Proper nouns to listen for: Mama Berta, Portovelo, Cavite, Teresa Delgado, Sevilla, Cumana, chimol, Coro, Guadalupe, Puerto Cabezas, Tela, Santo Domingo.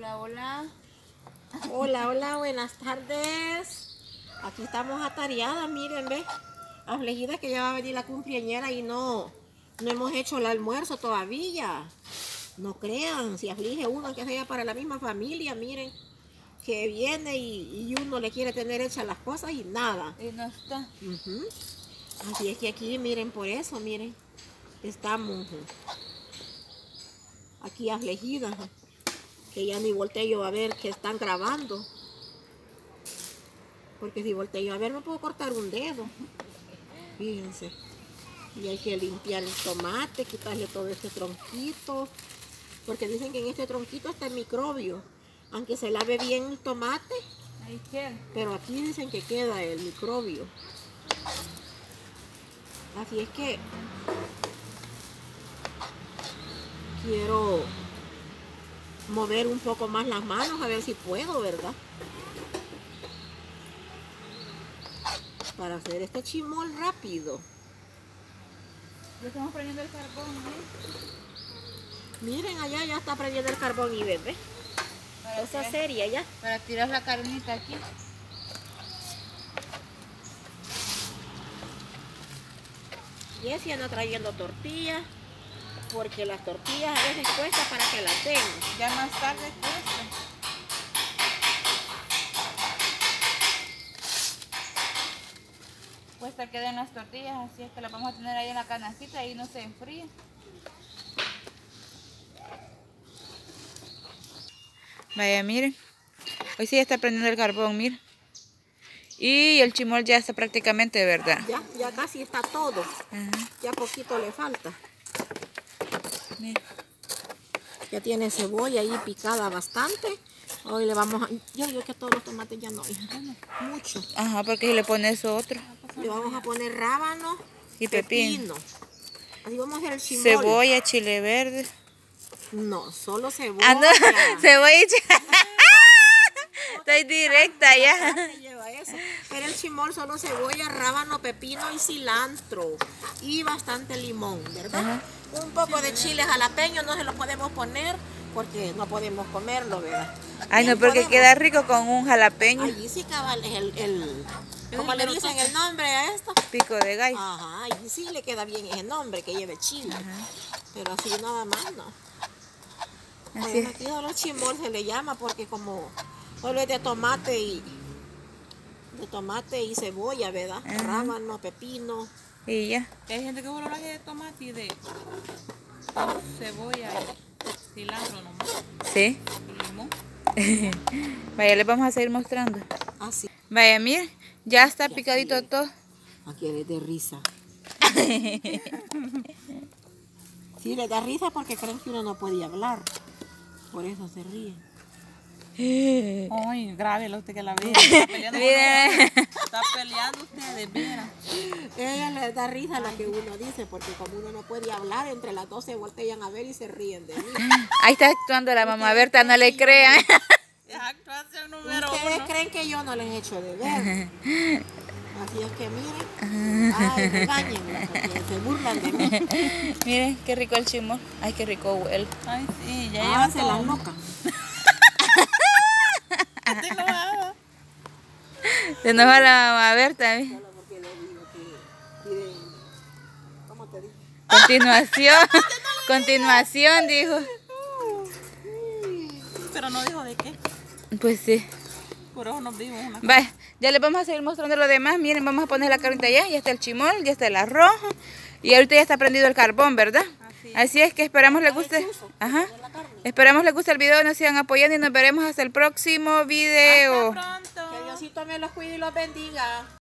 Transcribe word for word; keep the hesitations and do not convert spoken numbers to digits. Hola, hola. Hola, hola, buenas tardes. Aquí estamos atareadas, miren, ve. Afligidas que ya va a venir la cumpleañera y no, no hemos hecho el almuerzo todavía. No crean, si aflige uno que sea para la misma familia, miren. Que viene y, y uno le quiere tener hechas las cosas y nada. Y no está. Uh-huh. Así es que aquí, miren, por eso, miren. Estamos aquí afligidas, que ya ni volteo yo a ver que están grabando, porque si volteo yo a ver me puedo cortar un dedo, fíjense. Y hay que limpiar el tomate, quitarle todo este tronquito, porque dicen que en este tronquito está el microbio, aunque se lave bien el tomate, ahí queda. Pero aquí dicen que queda el microbio, así es que quiero mover un poco más las manos, a ver si puedo, ¿verdad? Para hacer este chimol rápido. Ya estamos prendiendo el carbón, ¿eh? Miren, allá ya está prendiendo el carbón y bebé. Esa seria ya. Para tirar la carnita aquí. Jessie anda trayendo tortillas, porque las tortillas a veces cuesta para que las tengan. Ya más tarde cuesta. Cuesta que den las tortillas, así es que las vamos a tener ahí en la canacita y no se enfríen. Vaya, miren. Hoy sí ya está prendiendo el carbón, miren. Y el chimol ya está prácticamente, ¿verdad? Ya, ya casi está todo. Ajá. Ya poquito le falta. Mira. Ya tiene cebolla ahí picada bastante. Hoy le vamos a... Yo digo que todos los tomates ya no, mucho. Ajá, porque si le pones otro. Le vamos a poner rábano y pepino. pepino. Así vamos a hacer el chimol. Cebolla, chile verde. No, solo cebolla. Ah, no. Cebolla y chile. Estoy directa ya. Pero el chimol solo cebolla, rábano, pepino y cilantro. Y bastante limón, ¿verdad? Ajá. Un poco de chile jalapeño no se lo podemos poner porque no podemos comerlo, ¿verdad? Ay, no, porque podemos. Queda rico con un jalapeño. Allí sí, cabal, es el, el, ¿cómo le dicen el nombre a esto? Pico de gallo. Ajá, y sí le queda bien ese nombre, que lleve chile. Ajá. Pero así nada más, no. Así bueno, aquí solo chimol se le llama porque como solo es de tomate y de tomate y cebolla, ¿verdad? Ajá. Rábano, pepino. Y ya. Hay gente que solo lo hace de tomate y de cebolla, cilantro nomás. Sí. Y limón. Vaya, les vamos a seguir mostrando. Así. Vaya, miren, ya está aquí picadito aquí todo. Aquí les de risa. Sí, les da risa porque creen que uno no podía hablar. Por eso se ríen. Ay, grábelo usted que la ve. Está peleando, está peleando ustedes, mira. Ella le da risa a lo que uno dice, porque como uno no puede hablar, entre las dos se voltean a ver y se ríen de mí. Ahí está actuando la mamá Berta, no le crean. Es actuación número ustedes uno. Creen que yo no les echo de ver. Así es que miren, ay, regáñenla, porque se burlan de mí. Miren, qué rico el chimol. Ay, qué rico huele. Ay, sí, ya lleva se la boca. Se nos va la mamá Berta, ¿eh? Solo porque le digo que piden, ¿cómo te digo? Continuación, continuación dijo. Pero no dijo de qué. Pues sí. Por eso nos vimos una cosa. Vaya, ya les vamos a seguir mostrando lo demás. Miren, vamos a poner la carnita allá. Ya está el chimol, ya está el arroz. Y ahorita ya está prendido el carbón, ¿verdad? Así es, Así es que esperamos les guste. Ajá. Esperamos les guste el video, nos sigan apoyando y nos veremos hasta el próximo video. Hasta pronto. Que Diosito me los cuide y los bendiga.